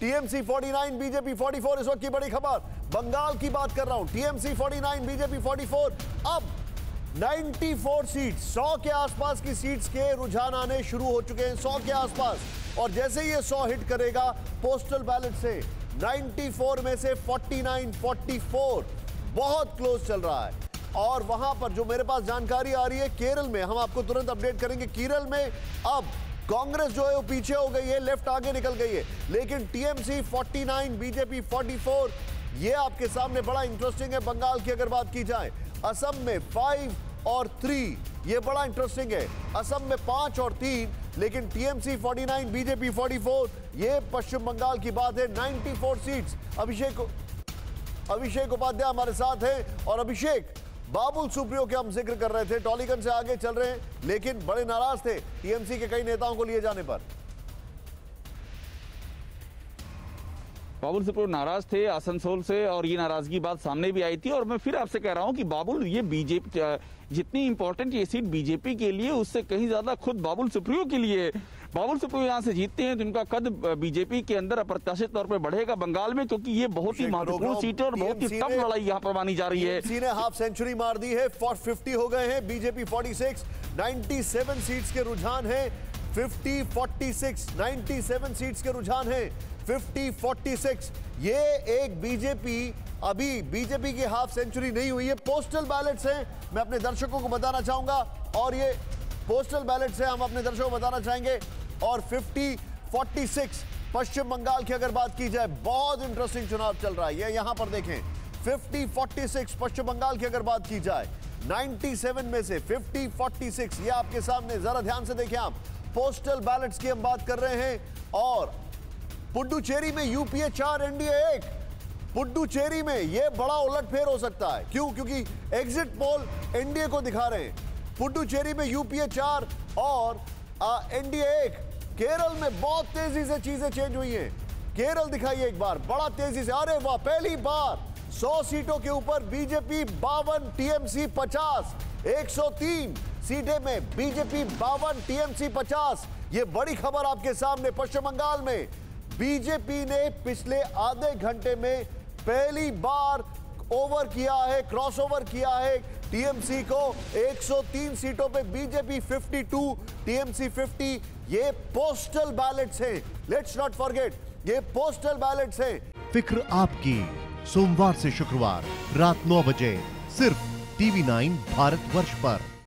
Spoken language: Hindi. टीएमसी 49 बीजेपी 44 इस वक्त की बड़ी खबर। बंगाल की बात कर रहा हूं। टीएमसी 49 बीजेपी 44 अब 94 सीट 100 के आसपास की सीट्स के रुझान आने शुरू हो चुके हैं, 100 के आसपास। और जैसे ही ये 100 हिट करेगा पोस्टल बैलेट से 94 में से 49 44 बहुत क्लोज चल रहा है। और वहां पर जो मेरे पास जानकारी आ रही है केरल में, हम आपको तुरंत अपडेट करेंगे। केरल में अब कांग्रेस जो है वो पीछे हो गई है, लेफ्ट आगे निकल गई है, लेकिन टीएमसी 49 बीजेपी 44 ये आपके सामने बड़ा इंटरेस्टिंग है। बंगाल की अगर बात की जाए, असम में 5 और 3, ये बड़ा इंटरेस्टिंग है। असम में 5 और 3, लेकिन टीएमसी 49 बीजेपी 44 ये पश्चिम बंगाल की बात है। 94 सीट्स। अभिषेक उपाध्याय हमारे साथ हैं और अभिषेक, बाबुल सुप्रियो के हम जिक्र कर रहे थे, टॉलीगंज से आगे चल रहे हैं लेकिन बड़े नाराज थे टीएमसी के कई नेताओं को लिए जाने पर। बाबुल सुप्रियो नाराज थे आसनसोल से और ये नाराजगी बात सामने भी आई थी। और मैं फिर आपसे कह रहा हूं कि बाबुल, ये बीजेपी जितनी इंपॉर्टेंट ये सीट बीजेपी के लिए उससे कहीं ज्यादा खुद बाबुल सुप्रियो के लिए। बाबुल सुप्रियो यहाँ से जीतते हैं तो इनका कद बीजेपी के अंदर अप्रत्याशित तौर पर बढ़ेगा बंगाल में, क्योंकि ये बहुत ही महत्वपूर्ण सीट है और बहुत ही टफ लड़ाई यहाँ पर मानी जा रही है। टीएमसी ने हाफ सेंचुरी मार दी है, 450 हो गए हैं, बीजेपी 46, 97 सीट्स के रुझान है, 50 46, 97 सीट्स के रुझान है, 50 46। ये एक बीजेपी, अभी बीजेपी की हाफ सेंचुरी नहीं हुई है। पोस्टल बैलेट्स हैं, मैं अपने दर्शकों को बताना चाहूंगा, और ये पोस्टल बैलेट से हम अपने दर्शकों को बताना चाहेंगे। और 50 46 पश्चिम बंगाल की अगर बात की जाए, बहुत इंटरेस्टिंग चुनाव चल रहा है। ये यहां पर देखें, 50 46 पश्चिम बंगाल की अगर बात की जाए, 97 में से 50 46 ये आपके सामने। जरा ध्यान से देखें आप, पोस्टल बैलेट्स की हम बात कर रहे हैं। और पुडुचेरी में यूपीए 4 एनडीए 1। पुडुचेरी में यह बड़ा उलटफेर हो सकता है। क्यों? क्योंकि एग्जिट पोल एनडीए को दिखा रहे हैं। पुडुचेरी में यूपीए 4 और एनडीए 1। केरल में बहुत तेजी से चीजें चेंज हुई हैं। केरल दिखाइए एक बार, बड़ा तेजी से, अरे वाह, पहली बार 100 सीटों के ऊपर बीजेपी 52, टीएमसी 50, 103 सीटें में बीजेपी 52, टीएमसी 50। ये बड़ी खबर आपके सामने। पश्चिम बंगाल में बीजेपी ने पिछले आधे घंटे में पहली बार ओवर किया है, क्रॉसओवर किया है टीएमसी को। 103 सीटों पे बीजेपी 52, टीएमसी 50। ये पोस्टल बैलेट्स हैं, लेट्स नॉट फॉरगेट, ये पोस्टल बैलेट्स हैं। फिक्र आपकी, सोमवार से शुक्रवार रात 9 बजे सिर्फ टीवी 9 भारतवर्ष पर।